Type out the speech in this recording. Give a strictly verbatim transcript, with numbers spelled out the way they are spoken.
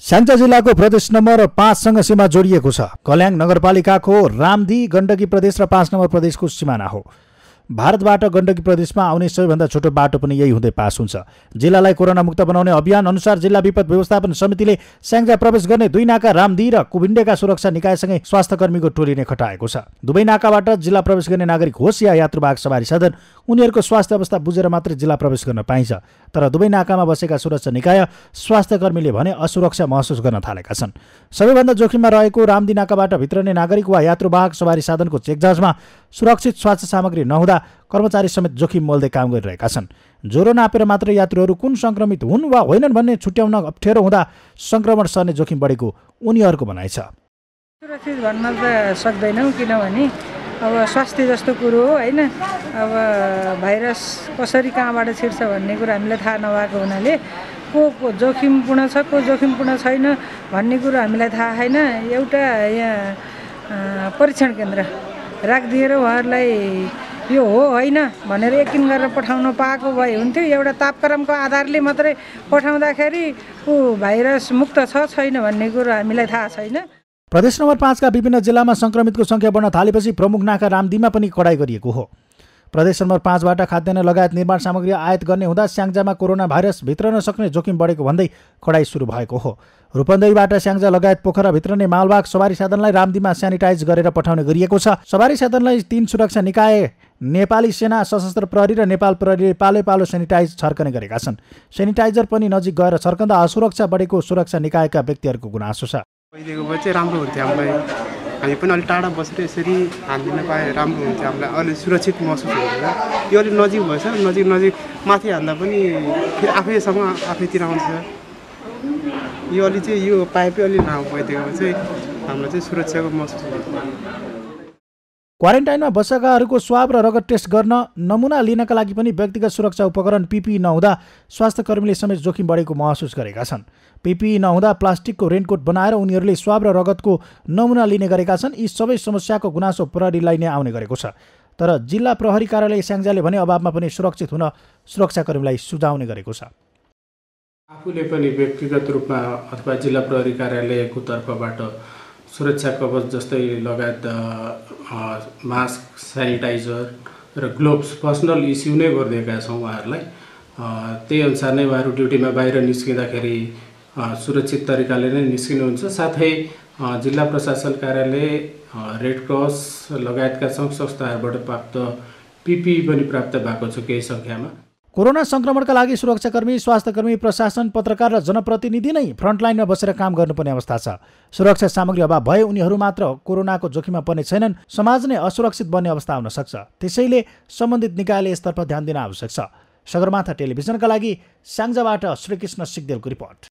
स्याङ्जा जिल्लाको प्रदेश नम्बर पांच सँग सीमा जोडिएको छ। कल्याङ नगरपालिकाको रामदी गण्डकी प्रदेश र पाँच नम्बर प्रदेशको सीमाना हो। भारतबाट गण्डकी प्रदेशमा आउने सबैभन्दा छोटो बाटो पनि यही हुँदै पास हुन्छ। जिल्लालाई कोरोना मुक्त बनाउने अभियान अनुसार जिल्ला विपद व्यवस्थापन समितिले स्याङ्जा प्रवेश गर्ने दुई नाका रामदी र कुभिण्डेका सुरक्षा निकायसँगै स्वास्थ्यकर्मीको टोली नै खटाएको छ। दुवै नाकाबाट जिल्ला प्रवेश गर्ने नागरिक होस् या यात्रुवाहक सवारी साधन, उनीहरूको स्वास्थ्य अवस्था बुझेर मात्रै जिल्ला प्रवेश गर्न पाइन्छ। तर दुवै नाकामा बसेका सुरक्षा निकाय स्वास्थ्यकर्मीले भने असुरक्षा महसुस गर्न थालेका छन्। सबैभन्दा जोखिममा रहेको रामदी नाकाबाट भित्रने नागरिक वा यात्रुवाहक सवारी साधनको चेकजाँचमा सुरक्षित स्वास्थ्य सामग्री नहुँदा कर्मचारी समेत जोखिम मोल्दै काम गरिरहेका छन्। ज्वरो नापेर मात्र यात्रुहरू कुन संक्रमित हुन् वा होइनन् भन्ने छुट्याउन अप्ठ्यारो हुँदा संक्रमण सर्ने जोखिम बढेको उनीहरूको भनाइ छ। सुरक्षित भन्न त सक्दैनौँ, किनभने अब स्वास्थ्य जस्तो कुरो हो हैन। अब भाइरस कसरी कहाँबाट छिर्छ भन्ने कुरा हामीलाई थाहा नभएको हुनाले को को जोखिमपूर्ण छ को जोखिमपूर्ण छैन भन्ने कुरो हामीलाई थाहा छैन। एउटा यहाँ परीक्षण केन्द्र राखिदिएर उहाँहरूलाई यो हो होइन भनेर यकिन गरेर पठाउन पाएको भए हुन्थ्यो। एउटा तापक्रमको आधारले मात्रै पठाउँदाखेरि ऊ भाइरस मुक्त छ छैन भन्ने कुरो हामीलाई थाहा छैन। प्रदेश नम्बर पाँचका विभिन्न जिल्लामा संक्रमितको सङ्ख्या बढ्न थालेपछि प्रमुख नाका रामदीमा पनि कडाई गरिएको हो। प्रदेश नम्बर पाँचबाट खाद्यान्न लगायत निर्माण सामग्री आयात गर्ने हुँदा स्याङ्जामा कोरोना भाइरस भित्रन सक्ने जोखिम बढेको भन्दै कडाई सुरु भएको हो। रूपन्देहीबाट स्याङ्जा लगायत पोखरा भित्रने मालवाहक सवारी साधनलाई रामदीमा सेनिटाइज गरेर पठाउने गरिएको छ। सवारी साधनलाई तीन सुरक्षा निकाय नेपाली सेना, सशस्त्र प्रहरी र नेपाल प्रहरीले पालो पालो सेनिटाइज छर्कने गरेका छन्। सेनिटाइजर पनि नजिक गएर छर्कँदा असुरक्षा बढेको सुरक्षा निकायका व्यक्तिहरूको गुनासो छ। हामी पनि अलि टाढा बसेर यसरी हान्दिन पाए राम्रो हुन्थ्यो, हामीलाई अलि सुरक्षित महसुस हुँदैन। यो अलिक नजिक भएछ, नजिक नजिक माथि हान्दा पनि फेरि आफैसँग आफैतिर आउँछ। यो अलि चाहिँ यो पाइपै अलि लामो भइदिएको चाहिँ हामीलाई चाहिँ सुरक्षाको महसुस हुँदैन। क्वारेन्टाइनमा बसेकाहरूको स्वाब र रगत टेस्ट गर्न, नमुना लिनका लागि पनि व्यक्तिगत सुरक्षा उपकरण पिपिई नहुँदा स्वास्थ्यकर्मीले समेत जोखिम बढेको महसुस गरेका छन्। पिपिई नहुँदा प्लास्टिकको रेनकोट बनाएर उनीहरूले स्वाब र रगतको नमुना लिने गरेका छन्। यी सबै समस्याको गुनासो प्रहरीलाई नै आउने गरेको छ। तर जिल्ला प्रहरी कार्यालय स्याङ्जाले भने अभावमा पनि सुरक्षित हुन सुरक्षाकर्मीलाई सुझाउने गरेको छ। आफूले पनि व्यक्तिगत रूपमा अथवा जिल्ला प्रहरी कार्यालयको तर्फबाट सुरक्षा कवच जस्तै लगायत मास्क, सेनिटाइजर र ग्लोभ्स पर्सनल इस्यू नै गरिदिएका छौँ। उहाँहरूलाई त्यही अनुसार नै उहाँहरू ड्युटीमा बाहिर निस्किँदाखेरि सुरक्षित तरिकाले नै निस्किनुहुन्छ। साथै जिल्ला प्रशासन कार्यालय, रेड क्रस लगायतका सङ्घ संस्थाहरूबाट प्राप्त पिपिई पनि प्राप्त भएको छ केही सङ्ख्यामा। कोरोना संक्रमणका लागि सुरक्षाकर्मी, स्वास्थ्यकर्मी, प्रशासन, पत्रकार र जनप्रतिनिधि नै फ्रन्टलाइनमा बसेर काम गर्नुपर्ने अवस्था छ। सुरक्षा सामग्री अभाव भए उनीहरू मात्र कोरोनाको जोखिममा पर्ने छैनन्, समाज नै असुरक्षित बन्ने अवस्था आउन सक्छ। त्यसैले सम्बन्धित निकायले यसतर्फ ध्यान दिन आवश्यक छ। सगरमाथा टेलिभिजनका लागि स्याङ्जाबाट श्रीकृष्ण सिग्देलको रिपोर्ट।